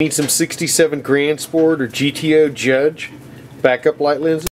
Need some 67 Gran Sport or GTO Judge backup light lenses.